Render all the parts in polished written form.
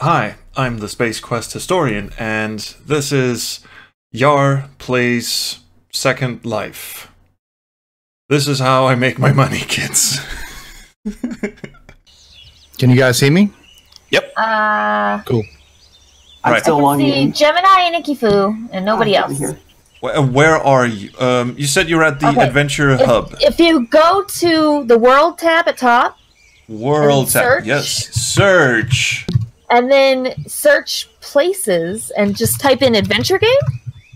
Hi, I'm the Space Quest Historian, and this is Yar Plays Second Life. This is how I make my money, kids. Can you guys see me? Yep. Cool. I'm still longing. I can see Gemini and Ikifoo, and nobody else. Where are you? You said you were at the Adventure Hub. If you go to the World tab at top. World tab, yes. Search. And then search places and just type in adventure game.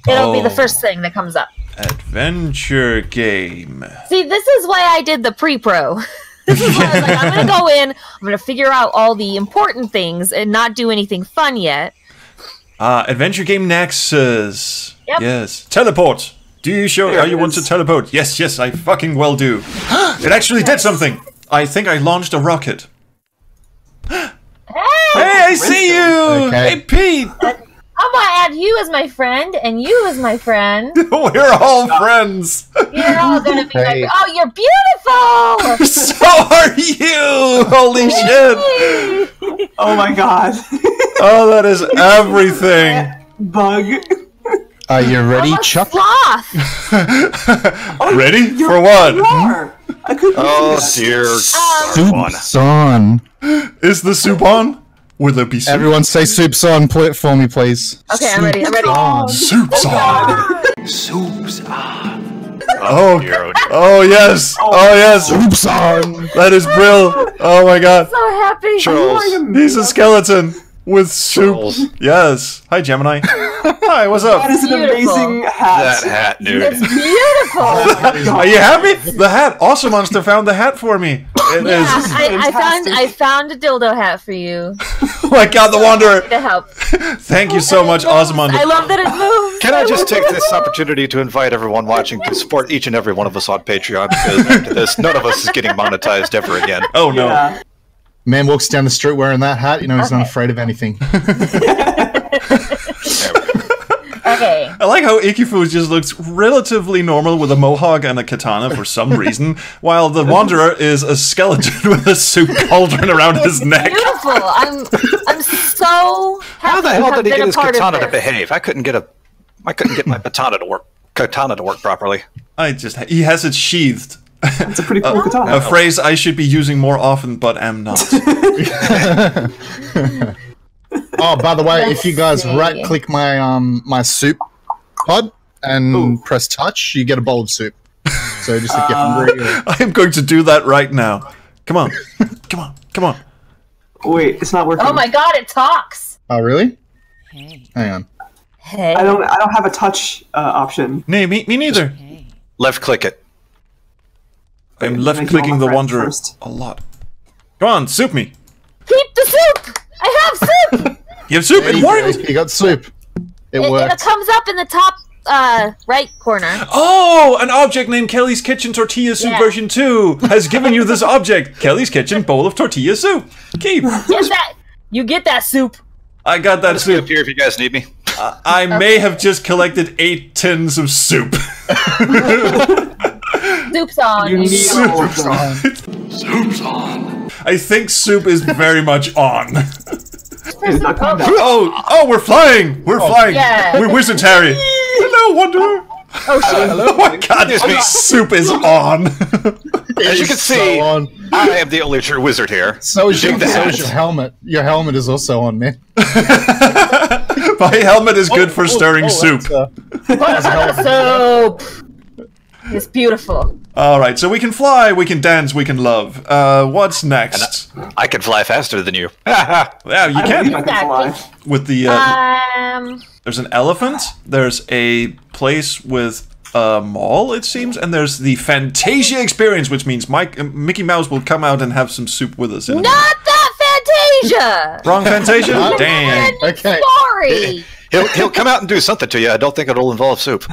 It'll be the first thing that comes up. Adventure game. See, this is why I did the pre-pro. This is why I was like, I'm going to go in, I'm going to figure out all the important things and not do anything fun yet. Adventure Game Nexus. Yep. Yes. Teleport. Do you show how you want to teleport? Yes, yes, I fucking well do. It actually did something. I think I launched a rocket. Hey, I see you! Hey, Pete! I'm gonna add you as my friend, and you as my friend. We're all friends! You're all gonna be like, oh, you're beautiful! So are you! Holy shit! Oh my god. Oh, that is everything. Bug. Are you ready, Chuck? Oh, ready? For what? Oh, dear. Soup's on. Is the soup on? Will there be soup? Everyone say soup's on for me, please. Okay, soup's I'm ready. On. Soup's on. Soup's on. Oh, oh, yes. Oh, yes. Soup's on. That is brill. Oh, my God. I'm so happy. Charles. He's a skeleton. With soup. Yes. Hi, Gemini. Hi, what's up? That is an amazing hat. That hat, dude. It's beautiful. Are you happy? The hat. Awesome Monster found the hat for me. It is. I found a dildo hat for you. Oh my God, the Wanderer. To help. Thank you so much, Awesome Monster. I love that it moves. Can I just take this opportunity to invite everyone watching to support each and every one of us on Patreon, because after this, none of us is getting monetized ever again. Oh, no. Yeah. Man walks down the street wearing that hat, you know, he's not afraid of anything. Okay. I like how Ikifoo just looks relatively normal with a mohawk and a katana for some reason, while the Wanderer is a skeleton with a soup cauldron around his neck. Beautiful. I'm so happy. How the hell did he get his katana to behave? I couldn't get my katana to work properly. He has it sheathed. That's a pretty cool katana. A phrase I should be using more often, but am not. Oh, by the way, if you guys right-click my soup pod and press touch, you get a bowl of soup. So just to get I'm going to do that right now. Come on, come on, come on. Wait, it's not working. Oh my God, it talks. Oh really? Hey. Hang on. Hey. I don't have a touch option. No, me neither. Hey. Left-click it. I'm left-clicking the Wanderer a lot. Come on, soup me! Keep the soup! I have soup! You have soup? It worked! You got soup. It worked. It comes up in the top right corner. Oh! An object named Kelly's Kitchen Tortilla Soup version 2 has given you this object. Kelly's Kitchen Bowl of Tortilla Soup. Keep! Yes, you get that soup. I got that soup. Here if you guys need me. I may have just collected 8 tins of soup. Soup's on. You need soup's on. Soup's on. I think soup is very much on. Oh, we're flying! We're flying! Yeah. We're Wizards, Harry! Hello, Wanderer! Oh, shit. Hello. Oh my God, soup is on! As you can see, I am the only true wizard here. So is your helmet. Your helmet is also on, man. My helmet is good for stirring soup. Soup! It's beautiful. All right, so we can fly, we can dance, we can love. What's next? I can fly faster than you. Yeah, you can. I can fly. With the there's an elephant. There's a place with a mall, it seems, and there's the Fantasia Experience, which means Mickey Mouse will come out and have some soup with us. Not that Fantasia. Wrong Fantasia. Damn. Okay. Sorry. He'll come out and do something to you. I don't think it'll involve soup.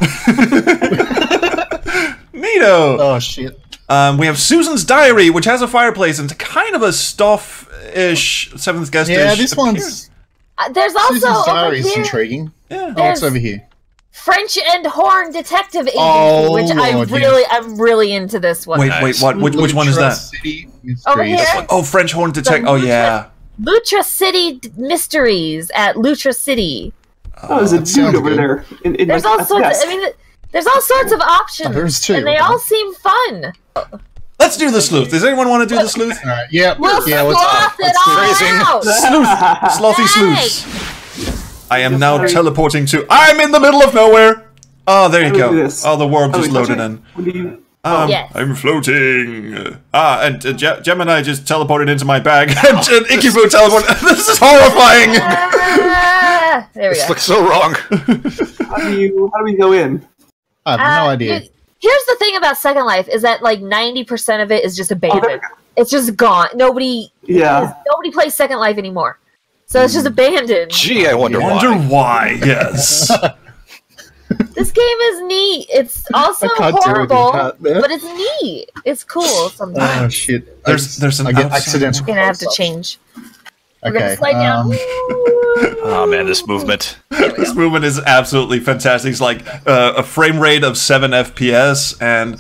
Neato. Oh shit! We have Susan's diary, which has a fireplace and kind of a stuff-ish seventh guest-ish. Yeah, this one's. There's also Susan's diary is intriguing. Yeah, oh, it's over here. French and Horn Detective Agency, which I'm really into this one. Wait, what? Which one is that? Over here? Oh, French Horn Detective. Oh yeah. Lutra City Mysteries at Lutra City. Oh, there's a dude over there. There's all sorts of, I mean, there's all sorts of options. There's two. And they all seem fun. Let's do the sleuth. Does anyone want to do the sleuth? All right. Yeah. We'll sloth it all out. Sleuth. Slothy sleuths. I am now teleporting to... I'm in the middle of nowhere. Oh, there you go. Oh, the world just loaded in. Yes. I'm floating. And Gemini just teleported into my bag. And Ikifoo teleported. This is horrifying. There we go. This looks so wrong. How do we go in? I have no idea. Here's the thing about Second Life is that like 90% of it is just abandoned. Oh, it's just gone. Nobody plays Second Life anymore. So it's just abandoned. Gee, I wonder why. I wonder why, yes. This game is neat. It's also horrible, but it's neat. It's cool sometimes. Oh shit! There's an accident. We're gonna have to change. Okay. We're gonna slide down. Oh man, this movement. This movement is absolutely fantastic. It's like a frame rate of 7 FPS, and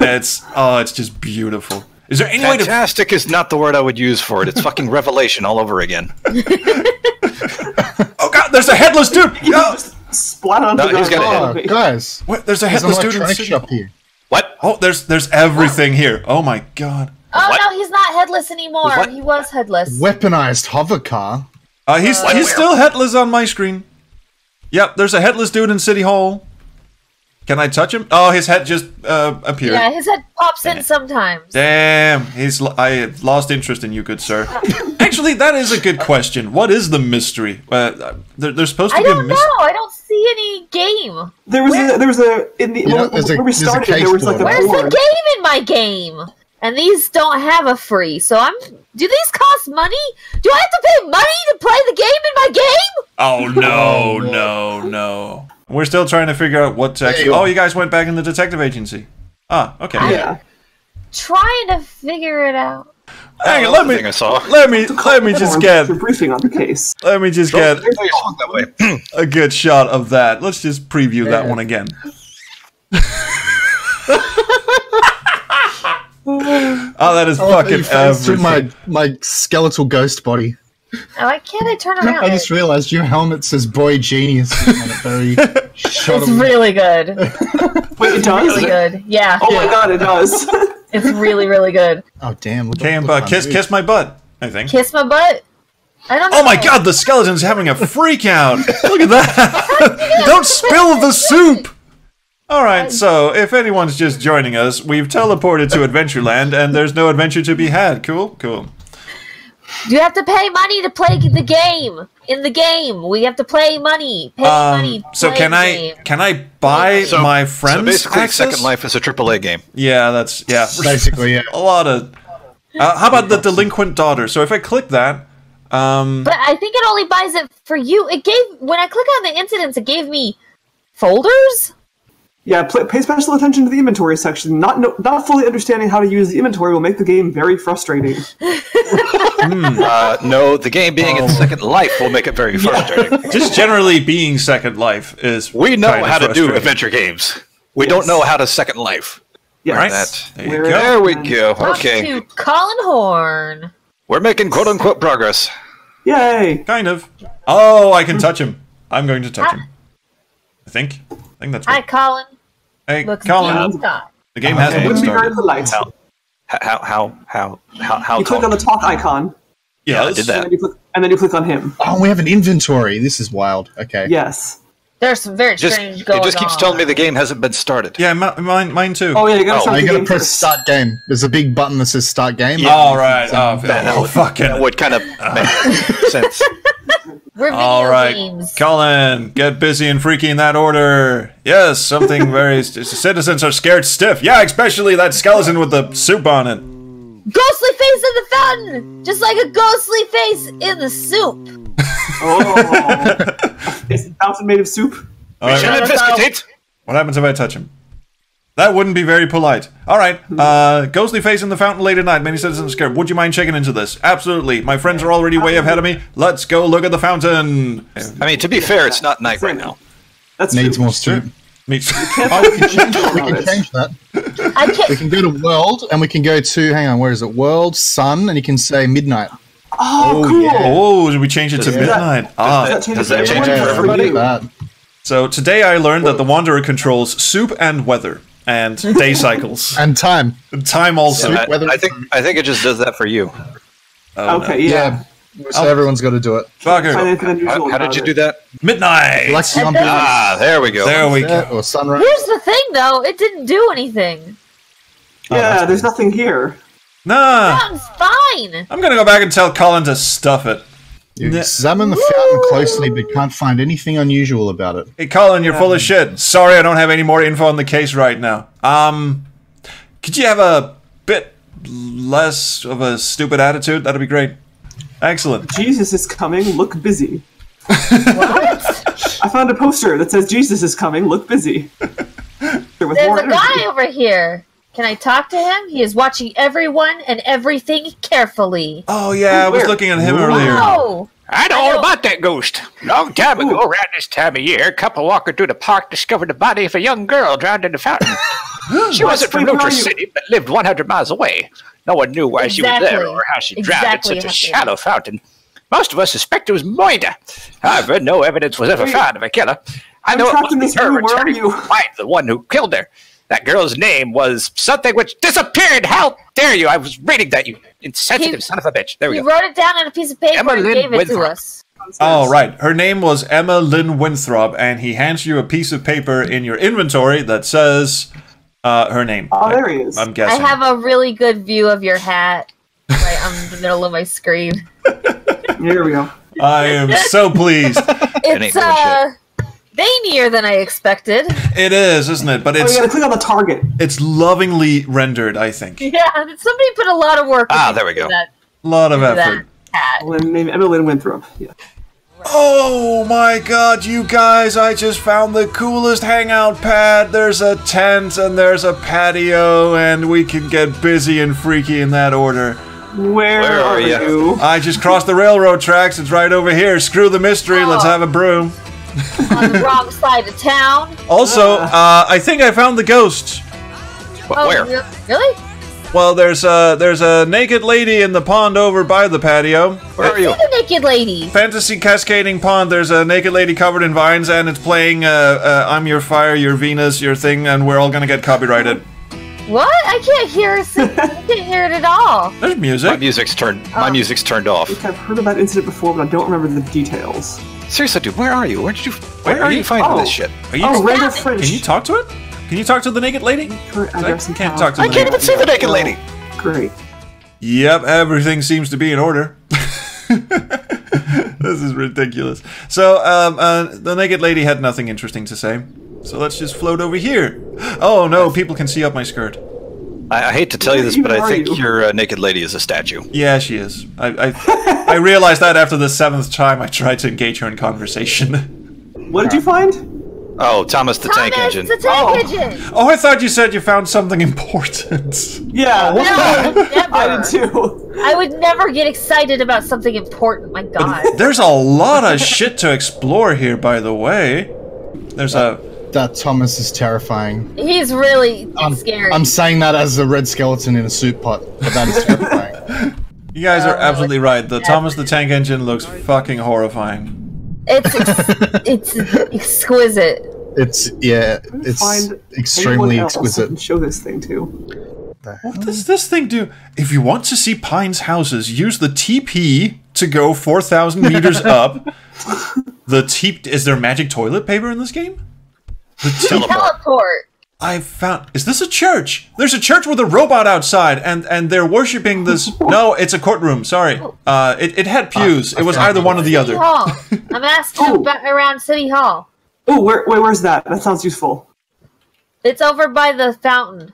it's just beautiful. Is there any way to... Fantastic is not the word I would use for it. It's fucking revelation all over again. Oh god, there's a headless dude. No. Splat onto the floor. Guys, what? There's a headless dude in the city up here. What? Oh, there's everything here. Oh my god. Oh no, he's not headless anymore. What? He was headless. Weaponized hover car. He's still headless on my screen. Yep, there's a headless dude in City Hall. Can I touch him? Oh, his head just appeared. Yeah, his head pops in sometimes. Damn, I lost interest in you, good sir. Actually, that is a good question. What is the mystery? There's supposed to be a mystery. I don't know. I don't see any game. Where's the game in my game? And these don't have a free, so I'm... Do these cost money? Do I have to pay money to play the game in my game? Oh, no, no, no. We're still trying to figure out what to actually... Oh, you guys went back in the detective agency. Ah, okay. Yeah. Trying to figure it out. Hang on, let me just get... briefing on the case. Let me just get a good shot of that. Let's just preview that one again. Oh, that is fucking everything. My skeletal ghost body. Oh, why can't I turn around? I just realized your helmet says "Boy Genius" on it, though. It's really good. Wait, it does? Really good. Yeah. Oh my god, it does. It's really, really good. Oh damn! Look kiss my butt. I think. Kiss my butt. I don't know. Oh my god, the skeleton's having a freak out. Look at that! Don't spill the soup. Alright, so if anyone's just joining us, we've teleported to Adventureland and there's no adventure to be had. Cool, cool. You have to pay money to play the game. In the game, we have to play money. Pay money. So can I buy my friends? So basically, access? Second Life is a AAA game. Yeah, that's basically yeah. A lot of. How about the delinquent daughter? So if I click that, but I think it only buys it for you. It gave when I click on the incidents, it gave me folders. Yeah, pay special attention to the inventory section. Not fully understanding how to use the inventory will make the game very frustrating. No, the game being in Second Life will make it very frustrating. Yeah. Just generally being Second Life is we know how to do adventure games. We don't know how to Second Life. Yes. Right? There we go. Okay. Colin Horn. We're making quote-unquote progress. Yay! Kind of. Oh, I can touch him. I'm going to touch him. I think that's right. Hi, Colin. Hey, Colin. The game hasn't started. The lights. How? You click on the talk icon. Yeah, I did that. And then you click on him. Oh, we have an inventory. This is wild. Okay. Yes. There's some very strange going on. It just keeps telling me the game hasn't been started. Yeah, mine too. Oh, yeah, you gotta start the game. Press start game. There's a big button that says start game. All right. Oh, fucking. That would kind of make sense. All right, Colin, get busy and freaky in that order. Yes, something very... Citizens are scared stiff. Yeah, especially that skeleton with the soup on it. Ghostly face in the fountain! Just like a ghostly face in the soup. Oh. Is the fountain made of soup? Right. What happens if I touch him? That wouldn't be very polite. All right, ghostly face in the fountain late at night. Many citizens are scared. Would you mind checking into this? Absolutely. My friends are already way ahead of me. Let's go look at the fountain. I mean, to be fair, it's not night right now. That needs more soup. We can change that. We can go to world, and we can go to, hang on, where is it? World, sun, and you can say midnight. Oh, cool. Yeah. Oh, we changed it to midnight. Does that change it for everybody? So today I learned that the Wanderer controls soup and weather and day cycles and time. Time also. Yeah, I think it just does that for you. Oh, okay. No. Yeah. So everyone's got to do it. How did you do that? Midnight. There we go. There we go. Or sunrise. Here's the thing, though. It didn't do anything. Yeah, there's nothing here. Nah. Fountain's fine. I'm gonna go back and tell Colin to stuff it. You examine the fountain closely, but can't find anything unusual about it. Hey, Colin, you're full of shit. Sorry, I don't have any more info on the case right now. Could you have a bit less of a stupid attitude? That'd be great. Excellent. Jesus is coming. Look busy. What? I found a poster that says Jesus is coming. Look busy. There's a guy over here. Can I talk to him? He is watching everyone and everything carefully. Oh, yeah, I was looking at him earlier. Whoa. I know all about that ghost. Long time ago, around this time of year, a couple walking through the park discovered the body of a young girl drowned in the fountain. She wasn't from Lutra City, but lived 100 miles away. No one knew why she was there or how she drowned in such a shallow fountain. Most of us suspect it was Moida. However, no evidence was ever found of a killer. I know it must be her returning to find the one who killed her. That girl's name was something which disappeared. How dare you? I was reading that, you insensitive son of a bitch. There we go. He wrote it down on a piece of paper and gave it to us. Oh, right. Her name was Emma Lynn Winthrop, and he hands you a piece of paper in your inventory that says her name. Oh, there he is. I'm guessing. I have a really good view of your hat right on the middle of my screen. Here we go. I am so pleased. It's, veinier than I expected. It is, isn't it? But it's. You gotta click on the target. It's lovingly rendered, I think. Yeah, somebody put a lot of work. There we go. A lot of effort. Named Emma Lynn Winthrop. Yeah. Right. Oh my God, you guys! I just found the coolest hangout pad. There's a tent and there's a patio, and we can get busy and freaky in that order. Where are you? I just crossed the railroad tracks. It's right over here. Screw the mystery. Let's have a brew. On the wrong side of town. Also, I think I found the ghost. Where? Really? Well, there's a naked lady in the pond over by the patio. Where are you? The naked lady. Fantasy Cascading Pond. There's a naked lady covered in vines, and it's playing "I'm Your Fire, Your Venus, Your Thing," and we're all gonna get copyrighted. What? I can't hear it. I can't hear it at all. There's music. My music's turned off. I think I've heard about incident before, but I don't remember the details. Seriously, dude, where are you? Where are you finding this shit? Oh, Randall French. Can you talk to it? Can you talk to the naked lady? I can't even see the naked lady. Great. Yep, everything seems to be in order. This is ridiculous. So, the naked lady had nothing interesting to say. So let's just float over here. Oh no, people can see up my skirt. I hate to tell you this, but I think your naked lady is a statue. Yeah, she is. I realized that after the 7th time I tried to engage her in conversation. What did you find? Oh, Thomas the Tank Engine. Oh, I thought you said you found something important. Yeah. No, never. I did too. I would never get excited about something important, my God. But there's a lot of shit to explore here, by the way. There's a... That Thomas is terrifying. He's really scary. I'm saying that as a red skeleton in a soup pot, but that is terrifying. You guys are absolutely right. The Thomas the Tank Engine looks fucking horrifying. It's it's exquisite. It's extremely exquisite. Show this thing too. What does this thing do? If you want to see Pine's houses, use the TP to go 4,000 meters up. The TP. Is there magic toilet paper in this game? Teleport. I found. Is this a church? There's a church with a robot outside, and they're worshiping this. No, it's a courtroom. Sorry. It had pews. It was either one or the other. I'm asking about around City Hall. Oh, where's that? That sounds useful. It's over by the fountain.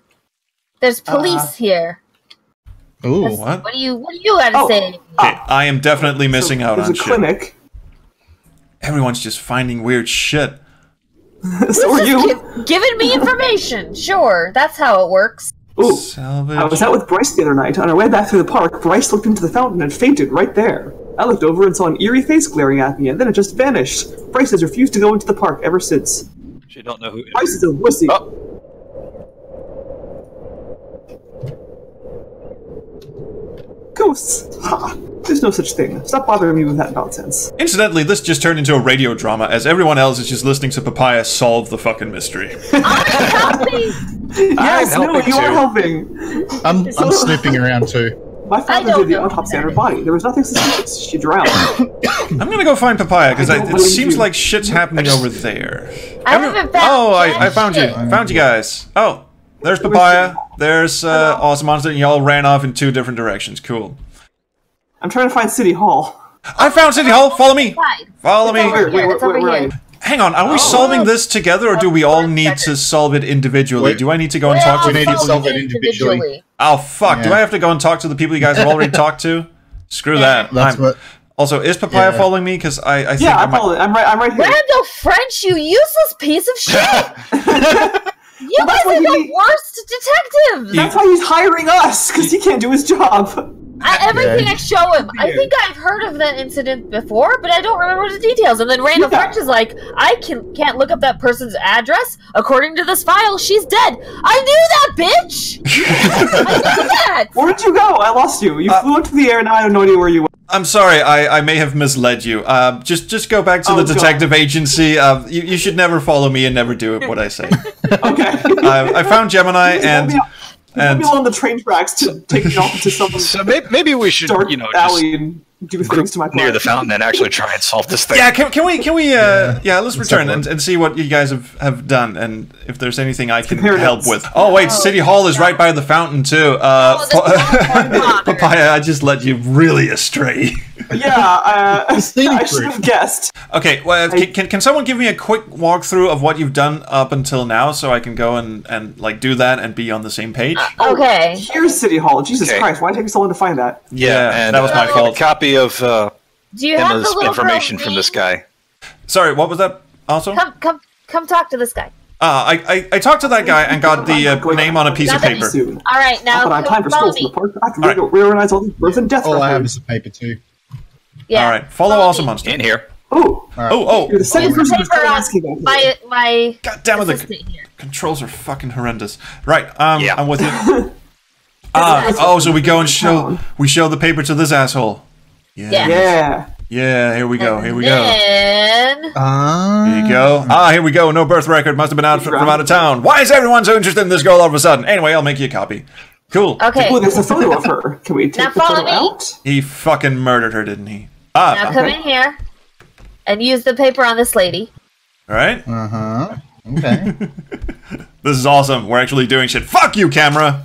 There's police here. Ooh, what? What do you got to say? I am definitely missing out on shit. There's a clinic. Everyone's just finding weird shit. So are you giving me information? Sure, that's how it works. Ooh, I was out with Bryce the other night. On our way back through the park, Bryce looked into the fountain and fainted right there. I looked over and saw an eerie face glaring at me, and then it just vanished. Bryce has refused to go into the park ever since. She don't know who. Bryce is a wussy. Oh. Ghosts. Ha. There's no such thing. Stop bothering me with that nonsense. Incidentally, this just turned into a radio drama, as everyone else is just listening to Papaya solve the fucking mystery. I'm helping. Yes, you are helping. I'm snooping around too. My father did the autopsy on her body. There was nothing suspicious. She drowned. I'm gonna go find Papaya, because it seems like shit's happening over there. I found you guys. Oh, there's Papaya. There's Awesome Monster. And y'all ran off in two different directions. Cool. I'm trying to find City Hall. I found City Hall! Follow me! Follow me! Wait, hang on, are we solving this together, or do we all need to solve it individually? Do I need to go and talk to the people? We need to solve it individually. Oh, fuck. Yeah. Do I have to go and talk to the people you guys have already talked to? Screw that. Also, is Papaya following me? Because I think I'm right here. Randall French, you useless piece of shit! You guys are the worst detectives! That's why he's hiring us, because he can't do his job. Everything I show him, I think I've heard of that incident before, but I don't remember the details. And then Randall French is like, I can't look up that person's address. According to this file, she's dead. I knew that, bitch! I knew that! Where did you go? I lost you. You flew into the air, and I have no idea where you went. I'm sorry, I may have misled you. Just go back to the detective agency. You should never follow me and never do what I say. Okay. I found Gemini, and... And maybe on the train tracks to take it off to someone. So maybe we should, you know, just and do things to my near the fountain and actually try and solve this thing. Yeah, can we let's return and see what you guys have done and if there's anything I can help with. Oh wait, City Hall is right by the fountain too. Papaya, I just led you really astray. Yeah, I should have guessed. Okay, well, can someone give me a quick walkthrough of what you've done up until now, so I can go and like do that and be on the same page? Okay. Here's City Hall. Jesus Christ, why did it take so long to find that? Yeah, and that was my fault. A copy of Emma's information from this guy. Sorry, what was that? Also, come talk to this guy. I talked to that guy and got the name on a piece of paper. All right, now I'm time for school in the park. I have to reorganize all these birth and death records. All I have is the paper too. Yeah. All right. Follow Awesome Monster in here. Oh, right. You're the second person who's asking that. My God damn it! The controls are fucking horrendous. Right. I'm with you. So we go and show the paper to this asshole. Yes. Yeah. Yeah. Here we go. Here you go. Here we go. No birth record. Must have been out from out of town. Why is everyone so interested in this girl all of a sudden? Anyway, I'll make you a copy. Cool. Okay. Ooh, there's a photo of her. Can we take the photo out? He fucking murdered her, didn't he? Now come in here and use the paper on this lady. All right. Uh-huh. Okay. This is awesome. We're actually doing shit. Fuck you, camera!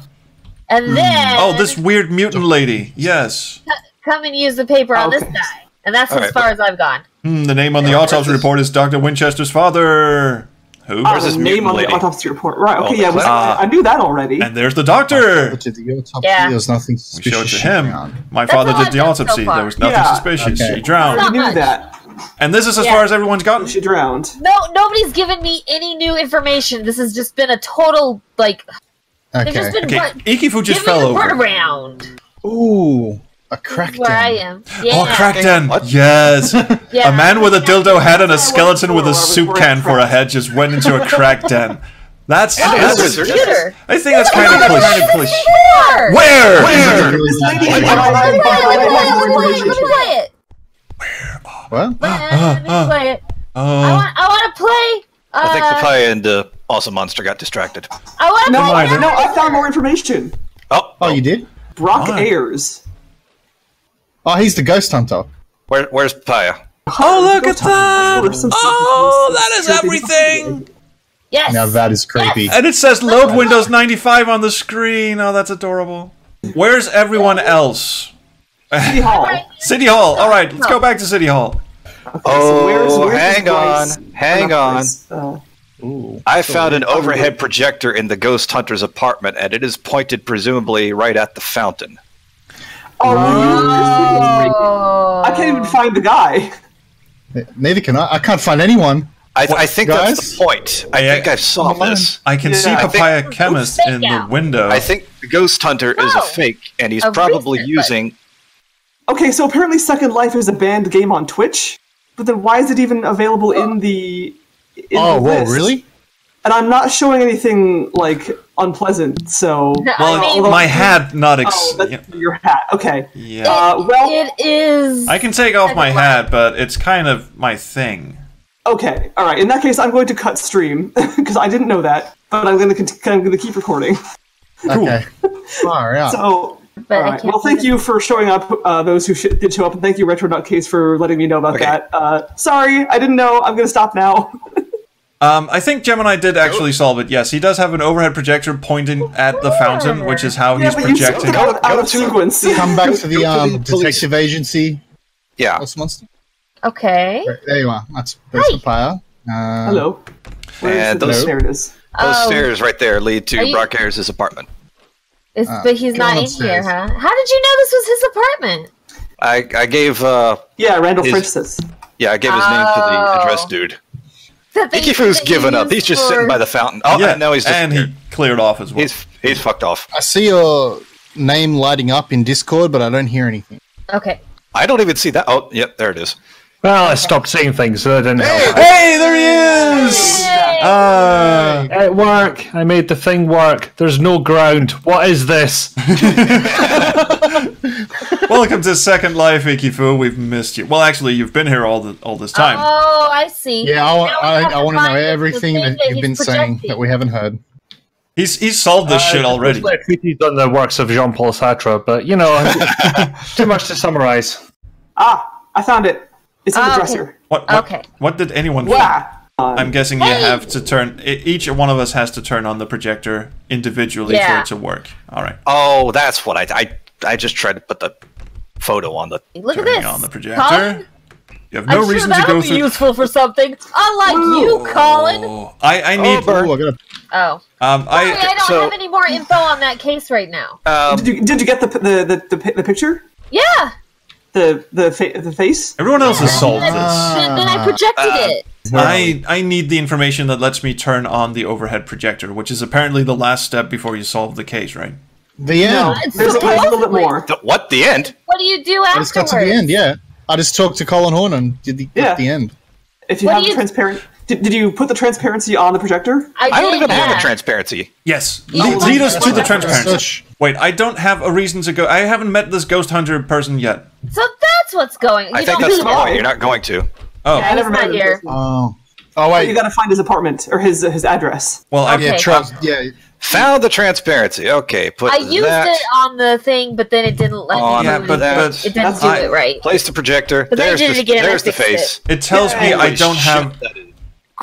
And then... Oh, this weird mutant lady. Yes. Come and use the paper on this guy. And that's as far as I've gone. The name on the autopsy report is Dr. Winchester's father. Who? There's his name on the autopsy report. Right, okay, I knew that already. And there's the doctor! There's nothing suspicious. We showed to him. My father did the autopsy. There was nothing suspicious. Okay. She drowned. I knew that. And this is as far as everyone's gotten? She drowned. No, nobody's given me any new information. This has just been a total, like... Okay. Just been Ikifoo just fell over. Ooh. A crackdown. Where I am. Yeah. Oh, crackdown! Yes! A man with a dildo head and a skeleton with a soup can for a head just went into a crackdown. That's computer. I think that's kind of cool. Where? Let me play it. I want to play. I think Papaya and the Awesome Monster got distracted. No, I found more information. Oh, you did? Brock Ayers. Oh, he's the ghost hunter. Where's Papaya? Oh, look at that! Oh, that is everything! Yes! Now that is creepy. Yes. And it says load Windows 95 on the screen. Oh, that's adorable. Where's everyone else? City Hall. City Hall. All right, let's go back to City Hall. Okay, where's hang on. Ooh, I found an overhead projector in the ghost hunter's apartment, and it is pointed presumably right at the fountain. Oh, I can't even find the guy. Neither can I. I can't find anyone. I think that's the point. I think I've solved this. I can see Papaya Chemist in the window. I think the ghost hunter is a fake, and he's probably using... Okay, so apparently Second Life is a banned game on Twitch, but then why is it even available in the list? Really? And I'm not showing anything, like, unpleasant, so... Well, I mean, my hat, not... Oh, that's your hat, okay. Yeah. It is... I can take off my hat, but it's kind of my thing. Okay, alright. In that case, I'm going to cut stream, because I didn't know that, but I'm going to keep recording. Okay. All right. So... Right. Well, thank you for showing up, those who did show up, and thank you, Retro.Case, for letting me know about that. Sorry, I didn't know. I'm going to stop now. I think Gemini did actually solve it. Yes, he does have an overhead projector pointing at the fountain, which is how he's projecting. Out of sequence. Come back to the detective agency. Yeah. Okay. There you are. That's the fire. Hello. And those stairs. Those stairs right there lead to Brock Ayers' apartment. But he's not in here, huh? How did you know this was his apartment? I gave Randall French says. Yeah, I gave his name to the address dude. Ikifoo's given up. He's just sitting by the fountain. Oh, yeah, no, he's just he cleared off as well. He's fucked off. I see your name lighting up in Discord, but I don't hear anything. Okay. I don't even see that. Oh, yep, there it is. Well, I stopped seeing things, so I didn't help. Hey, there he is! It worked. I made the thing work. There's no ground. What is this? Welcome to Second Life, Ikifoo. We've missed you. Well, actually, you've been here all this time. Oh, I see. Yeah, I want to know everything that you've been saying that we haven't heard. He's solved this shit already. Like he's done the works of Jean-Paul Sartre, but you know, too much to summarize. Ah, I found it. It's in the dresser. Okay. What did anyone find? I'm guessing you have to turn... Each one of us has to turn on the projector individually for it to work. All right. Oh, that's what I just tried to put the photo on the... Look at this, on the projector. Colin? You have no reason to go through... useful for something. Unlike you, Colin. I need... I don't have any more info on that case right now. Did you get the picture? Yeah. The face? Everyone else has solved this. Then I projected it. I need the information that lets me turn on the overhead projector, which is apparently the last step before you solve the case, right? The end. No, there's a little bit more. What? The end? What do you do afterwards? I just got to the end, yeah. I just talked to Colin Horn and did the end. If you have the transparent... Did you put the transparency on the projector? I don't even have the transparency. Yes. Lead us to the transparency. Wait, I don't have a reason to go. I haven't met this ghost hunter person yet. So that's what's going on. I think that's the point. You're not going to. Oh, yeah, I never met here. Oh, wait. So you got to find his apartment or his address. Well, found the transparency. Okay, put used it on the thing, but then it didn't let me. Yeah, but it didn't do it right. Place the projector. But there's the face. It tells me I don't have.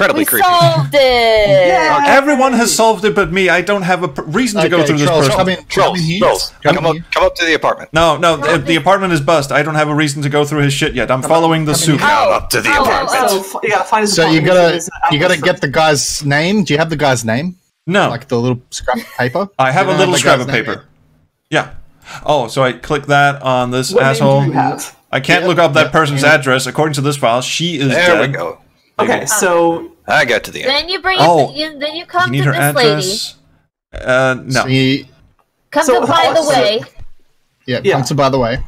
Incredibly creepy. Solved it. Yeah. Everyone has solved it, but me. I don't have a reason to go through this person. Come up to the apartment. No, the apartment is bust. I don't have a reason to go through his shit yet. I'm following the suit. Come up to the apartment. So you gotta get the guy's name. Do you have the guy's name? No, like the little scrap of paper. I have a little scrap of paper. Yeah. Oh, so I click that on this asshole. I can't look up that person's address according to this file. She is dead. There we go. Okay, so I got to the end. Then you bring you come to this lady. No. See. Come to by the way. Yeah, come to by the way.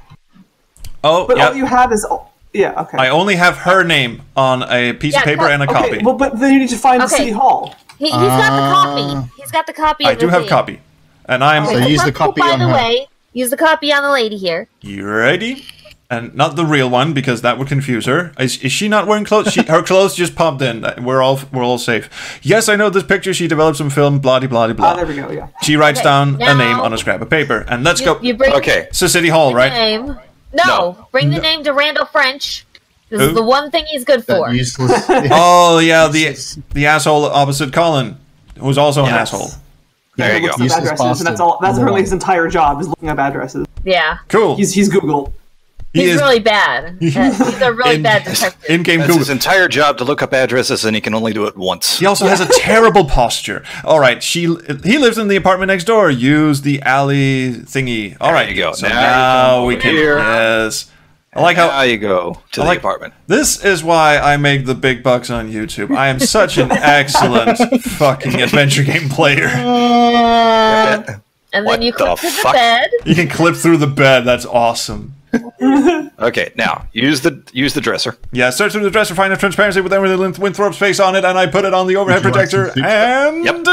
Oh, but all you have is okay. I only have her name on a piece of paper and a copy. Well, but then you need to find the city hall. He's got the copy. He's got the copy. I do have copy, and I'm so use the copy on her. Use the copy on the lady here. You ready? And not the real one, because that would confuse her. Is she not wearing clothes? Her clothes just popped in. We're all safe. Yes, I know this picture. She developed some film. Blah, blah, blah. Ah, there we go. Yeah. She writes down a name on a scrap of paper, and let's go. So City Hall, right? Name. No, bring the name to Randall French. This is the one thing he's good for. Oh yeah, the asshole opposite Colin, who's also an asshole. There you go. And that's all. That's really his entire job is looking up addresses. Yeah. Cool. He's Google. He's really bad. He's a really bad detective. In-game Google. It's his entire job to look up addresses, and he can only do it once. He also has a terrible posture. All right, he lives in the apartment next door. Use the alley thingy. All right, there you go. So now we can. Yes. I like how you go to the apartment. This is why I make the big bucks on YouTube. I am such an excellent fucking adventure game player. And then you clip through the bed. You can clip through the bed. That's awesome. Okay, now use the dresser. Yeah, search through the dresser, find a transparency with Emma Lynn Winthrop's face on it, and I put it on the overhead protector, and yep.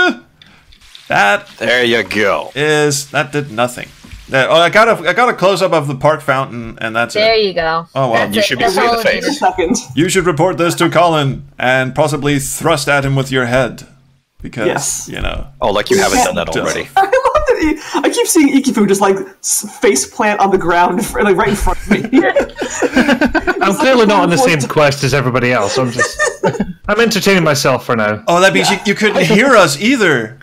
That there you go. That did nothing. Oh, I got a close up of the park fountain, and that's there it. There you go. Oh wow! And you should be seeing the face. You should report this to Colin and possibly thrust at him with your head, because you know. Oh, like you haven't done that already. I keep seeing Ikifoo just like face plant on the ground, like right in front of me. I'm clearly not on the same quest as everybody else. I'm just, I'm entertaining myself for now. Oh, that means you couldn't hear us either.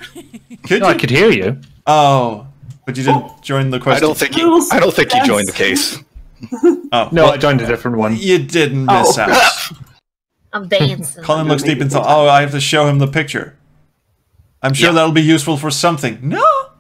Could you? I could hear you. Oh, but you didn't join the quest. I don't think you joined the case. Oh no, I joined a different one. You didn't miss out. I'm dancing. Colin looks deep and thought, "Oh, I have to show him the picture. I'm sure that'll be useful for something."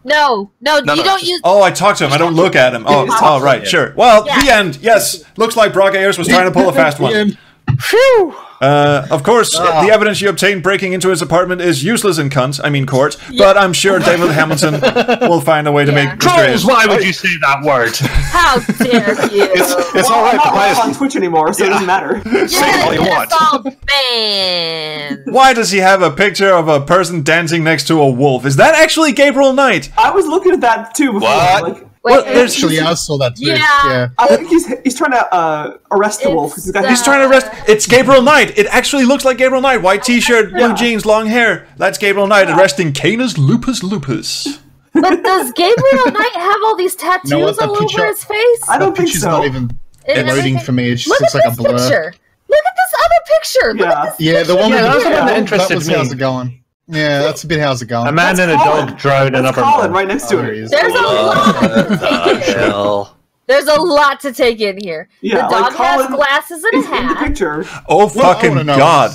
No, you don't use. Oh, I talk to him. I don't look at him. Oh, all right, sure. Well, the end. Yes, looks like Brock Ayers was trying to pull a fast one. Phew. Of course, the evidence you obtained breaking into his apartment is useless in court. Yeah. But I'm sure David Hamilton will find a way to make. Trolls, why would you say that word? How dare you? It's all right. I'm not on Twitch anymore, so it doesn't matter. Say all you want. Why does he have a picture of a person dancing next to a wolf? Is that actually Gabriel Knight? I was looking at that too before. What? Well, actually, I saw that. Yeah, I think he's trying to arrest the wolf. He's trying to arrest. It's Gabriel Knight. It actually looks like Gabriel Knight. White T-shirt, blue jeans, long hair. That's Gabriel Knight arresting Canis Lupus Lupus. But does Gabriel Knight have all these tattoos all over his face? I don't think so. Not even loading for me. It just looks like a blur. Picture. Look at this other picture. Look at this picture. The one that interested me. How's it going? Yeah, that's a bit. How's it going? A man and a dog drone and up Colin right next to it. There's a lot to take in. There's a lot to take in here. Yeah, the dog has glasses and a hat. In the picture. Oh fucking god!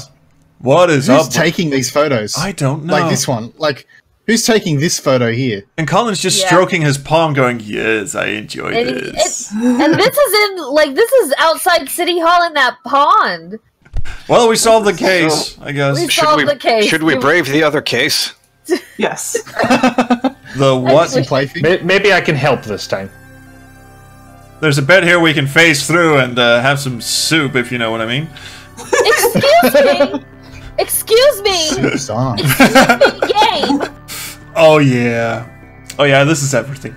What is up? Who's taking these photos? I don't know. Like this one. Like who's taking this photo here? And Colin's just stroking his palm, going, "Yes, I enjoy this." And this is in this is outside City Hall in that pond. Well, we solved the case, I guess. Should we brave the other case? Yes. The what? Maybe I can help this time. There's a bed here we can face through and have some soup, if you know what I mean. Excuse me! Excuse me! Excuse me, game! Oh, yeah. Oh, yeah, this is everything.